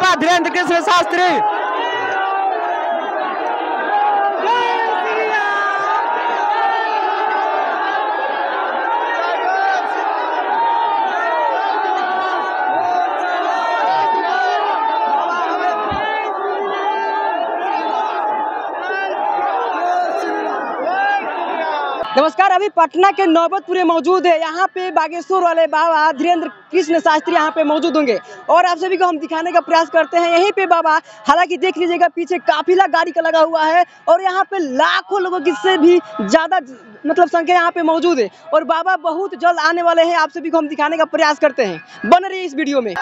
बाबा धीरेन्द्र कृष्ण शास्त्री। नमस्कार, अभी पटना के नौबतपुर मौजूद है। यहाँ पे बागेश्वर वाले बाबा धीरेन्द्र कृष्ण शास्त्री यहाँ पे मौजूद होंगे और आप सभी को हम दिखाने का प्रयास करते हैं। यहीं पे बाबा, हालांकि देख लीजिएगा पीछे काफिला गाड़ी का लगा हुआ है और यहाँ पे लाखों लोगों की से भी ज्यादा मतलब संख्या यहाँ पे मौजूद है और बाबा बहुत जल्द आने वाले हैं। आप सभी को हम दिखाने का प्रयास करते हैं, बन रही है इस वीडियो में।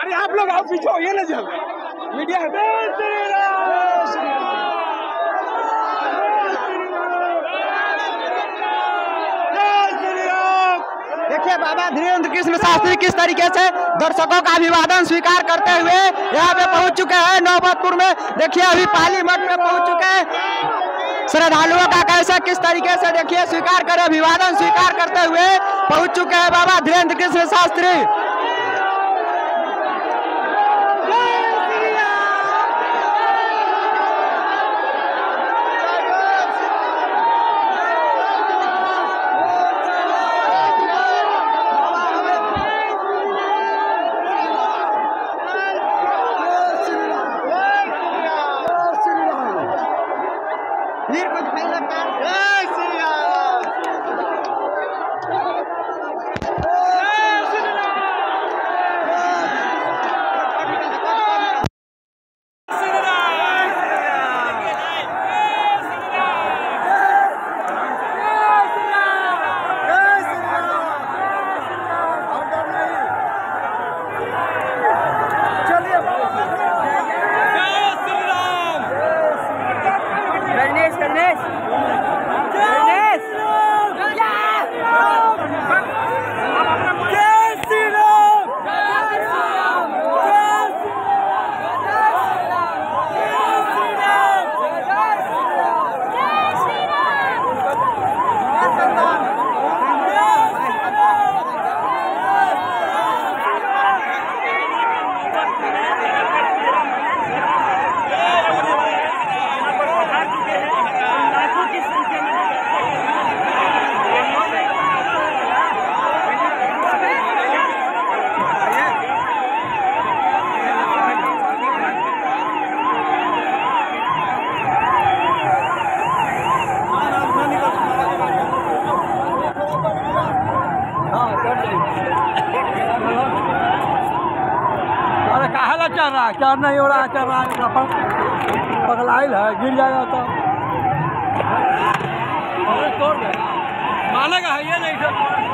अरे आप लोग आओ पीछे, ये ना जाओ मीडिया है। देखिए बाबा धीरेन्द्र कृष्ण शास्त्री किस तरीके से दर्शकों का अभिवादन स्वीकार करते हुए यहाँ पे पहुंच चुके हैं नौबतपुर में। देखिए अभी पाली मठ में पहुंच चुके हैं, श्रद्धालुओं का कैसा किस तरीके से देखिए स्वीकार करे, अभिवादन स्वीकार करते हुए पहुंच चुके हैं बाबा धीरेन्द्र कृष्ण शास्त्री। अरे काहला चल रहा है, चल नहीं हो रहा है, चल रहा है, पगलाइल है, गिर जाएगा तो मानेगा है ये नहीं।